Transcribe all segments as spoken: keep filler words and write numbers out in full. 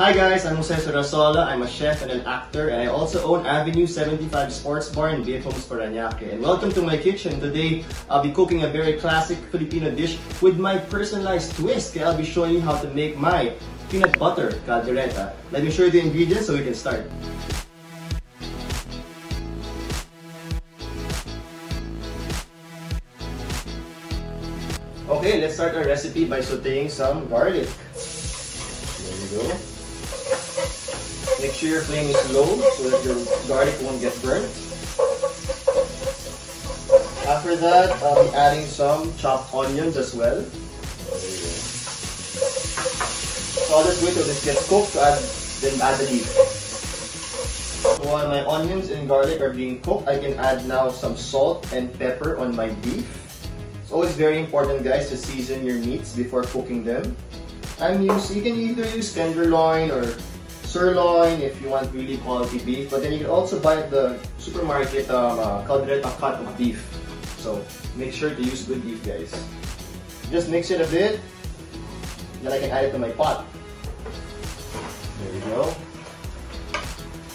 Hi guys, I'm Jose Sarasola. I'm a chef and an actor, and I also own Avenue seventy-five Sports Bar in B F Homes Parañaque. And welcome to my kitchen. Today, I'll be cooking a very classic Filipino dish with my personalized twist. I'll be showing you how to make my peanut butter caldereta. Let me show you the ingredients so we can start. Okay, let's start our recipe by sauteing some garlic. There we go. Make sure your flame is low so that your garlic won't get burnt. After that, I'll be adding some chopped onions as well. So I'll just wait till this gets cooked, add, then add the leaf. So while my onions and garlic are being cooked, I can add now some salt and pepper on my beef. It's always very important, guys, to season your meats before cooking them. I'm using, you can either use tenderloin or sirloin if you want really quality beef, but then you can also buy at the supermarket um, uh, caldereta cut of beef. So make sure to use good beef, guys. Just mix it a bit, then I can add it to my pot. There we go.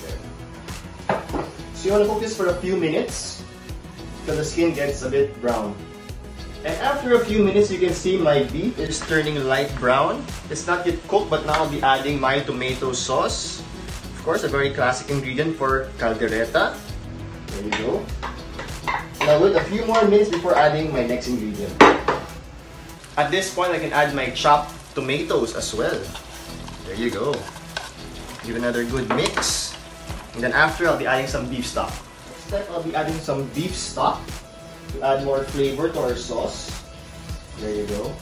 There. So you want to cook this for a few minutes till the skin gets a bit brown. And after a few minutes, you can see my beef is turning light brown. It's not yet cooked, but now I'll be adding my tomato sauce. Of course, a very classic ingredient for caldereta. There you go. Now wait a few more minutes before adding my next ingredient. At this point, I can add my chopped tomatoes as well. There you go. Give another good mix. And then after, I'll be adding some beef stock. Next step, I'll be adding some beef stock to add more flavor to our sauce. There you go.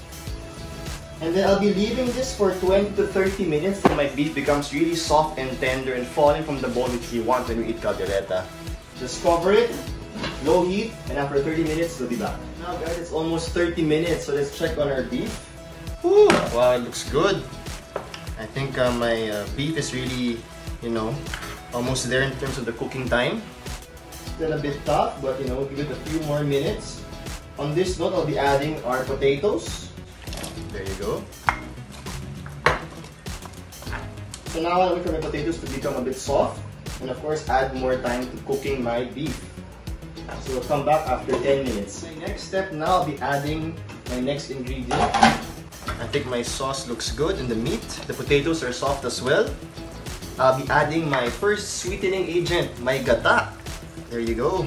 And then I'll be leaving this for twenty to thirty minutes till my beef becomes really soft and tender and falling from the bone, which we want when we eat caldereta. Just cover it, low heat, and after thirty minutes, we'll be back. Now guys, it's almost thirty minutes, so let's check on our beef. Woo! Wow, it looks good. I think uh, my uh, beef is really, you know, almost there in terms of the cooking time. Still a bit tough, but you know, give it a few more minutes. On this note, I'll be adding our potatoes. There you go. So now I'll wait for my potatoes to become a bit soft, and of course add more time to cooking my beef. So we'll come back after ten minutes. My next step now, I'll be adding my next ingredient. I think my sauce looks good and the meat, the potatoes are soft as well. I'll be adding my first sweetening agent, my gata. There you go.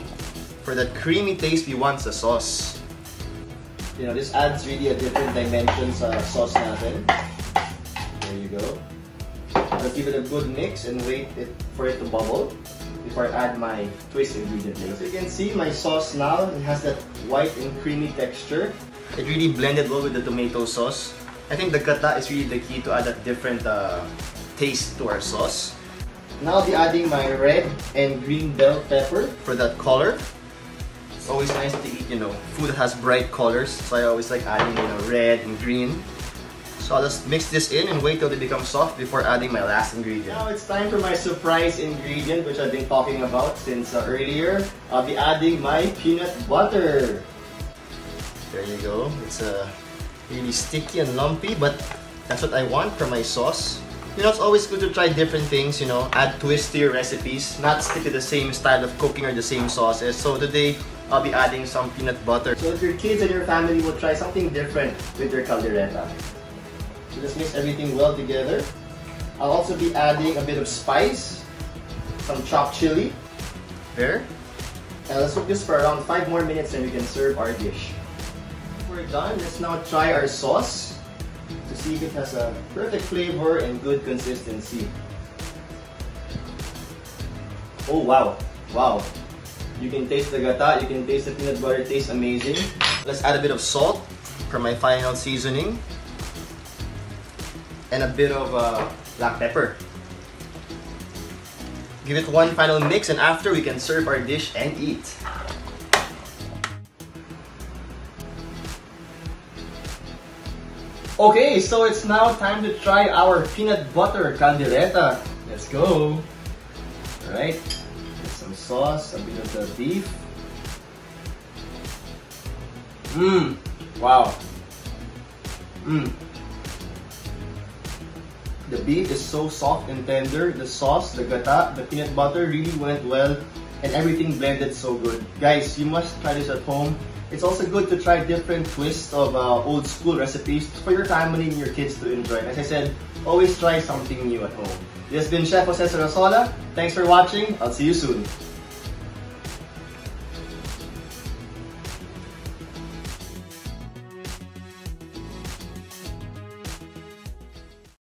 For that creamy taste we want sa sauce. You know, this adds really a different dimension sa sauce natin. There you go. I'll give it a good mix and wait it, for it to bubble before I add my twist ingredient. As you can see, my sauce now, it has that white and creamy texture. It really blended well with the tomato sauce. I think the gata is really the key to add that different uh, taste to our sauce. Now I'll be adding my red and green bell pepper for that color. It's always nice to eat, you know, food that has bright colors. So I always like adding, you know, red and green. So I'll just mix this in and wait till they become soft before adding my last ingredient. Now it's time for my surprise ingredient, which I've been talking about since uh, earlier. I'll be adding my peanut butter. There you go. It's uh, really sticky and lumpy, but that's what I want for my sauce. You know, it's always good to try different things, you know, add twists to your recipes, not stick to the same style of cooking or the same sauces. So today, I'll be adding some peanut butter. So if your kids and your family will try something different with your caldereta. So just mix everything well together. I'll also be adding a bit of spice, some chopped chili. There. And let's cook this for around five more minutes and we can serve our dish. We're done. Let's now try our sauce to see if it has a perfect flavor and good consistency. Oh wow, wow. You can taste the gata, you can taste the peanut butter, it tastes amazing. Let's add a bit of salt for my final seasoning. And a bit of uh, black pepper. Give it one final mix and after we can serve our dish and eat. Okay, so it's now time to try our peanut butter caldereta. Let's go. Alright, get some sauce, a bit of the beef. Mmm, wow. Mmm. The beef is so soft and tender. The sauce, the gata, the peanut butter really went well, and everything blended so good. Guys, you must try this at home. It's also good to try different twists of uh, old school recipes for your family and your kids to enjoy. As I said, always try something new at home. This has been Chef Jose Sarasola. Thanks for watching. I'll see you soon.